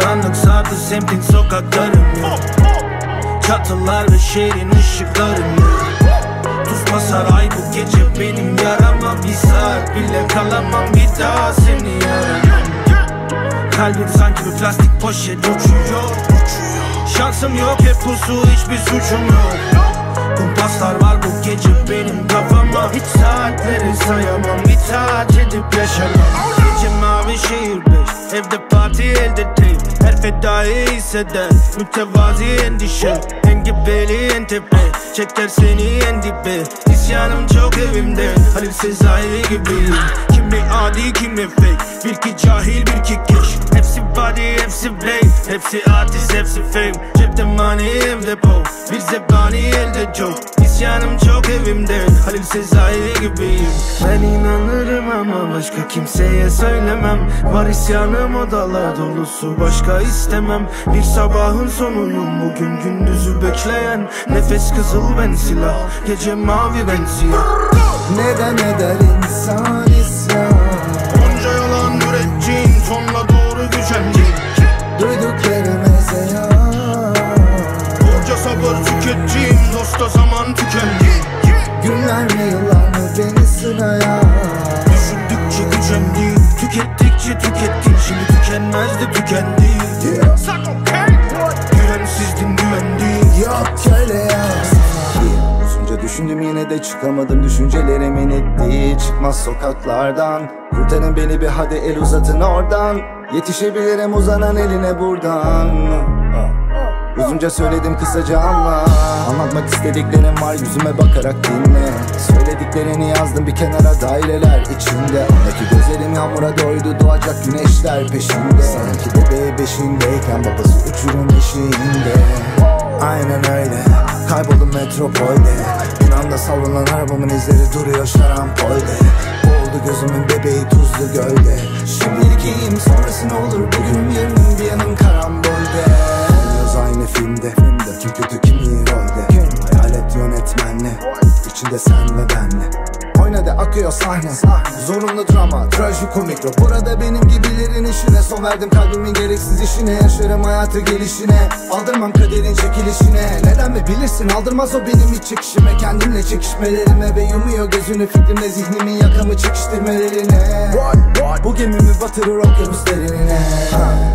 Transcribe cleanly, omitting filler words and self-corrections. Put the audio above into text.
Karanlık sardı semtin sokaklarını, çatılar ve şehrin ışıklarını. Tuzma saray bu gece benim yarama, bir saat bile kalamam bir daha seni yaramam. Kalbim sanki bir plastik poşet uçuyor. Şansım yok, hep pusu, hiçbir suçum yok. Kumpaslar var bu gece benim kafama, hiç saatleri sayamam, itaat edip yaşamam. Gece mavi şehir beş, evde parti elde teyp, her fedayı hisseder mütevazi endişe. En gibeli en tepe, çeker seni en dibe, isyanım çok evimde. Halil Sezai gibiyim, kimi adi kimi fake, bir ki cahil bir ki keş. Hepsi body hepsi blame, hepsi artist hepsi fame. Cepte mani evde po, bir zebani elde çok. İsyanım çok evimde, Halil Sezai gibiyim. Ben inanırım ama başka kimseye söylemem. Var isyanım odalar dolusu, başka istemem. Bir sabahın sonuyum bugün, gündüzü bekleyen. Nefes kızıl ben silah, gece mavi ben siyah. Neden eder insan isyan? Onca yalan ürettiğin, sonla doğru düşen cin. Duyduklarım ezeyan, onca sabır tükettiğim, dosta zaman tükendi. Günler mi yıllar mı beni sınaya? Düşündükçe gücendim, tükettikçe tükettim, şimdi tükenmez de tükendi. Sagopa güvensizdim güvendim, yok köle ya. Uzunca düşündüm yine de çıkamadım düşüncelerimin ettiği çıkmaz sokaklardan. Kurtarın beni bir hadi el uzatın oradan, yetişebilirim uzanan eline buradan. Uzunca söyledim kısaca anla, anlatmak istediklerim var yüzüme bakarak dinle. Söylediklerini yazdım bir kenara daireler içinde. Ondaki gözlerim yağmura doydu, doğacak güneşler peşinde. Sanki bebeği beşindeyken babası uçurum eşiğinde. Aynen öyle kayboldum metropolde, İnanda savrulan arabamın izleri duruyor şarampolde. Boğuldu gözümün bebeği tuzlu gölde. Şimdilik iyiyim sonrası ne olur, bugünüm yarınım bir yanım karambolde. Aynı filmde, kim kötü kim iyi rolde. Hayalet yönetmenle, içinde sen ve benle. Oynadı akıyor sahne, zorunlu drama, trajikomik. Burada benim gibilerin işine son verdim, kalbimin gereksiz işine. Yaşarım hayatı gelişine, aldırmam kaderin çekilişine. Neden mi bilirsin, aldırmaz o benim iç çekişime, kendimle çekişmelerime. Ve yumuyor gözünü fikrimle zihnimin yakamı çekiştirmelerine. Bu gemimi batırır okyanus derinine.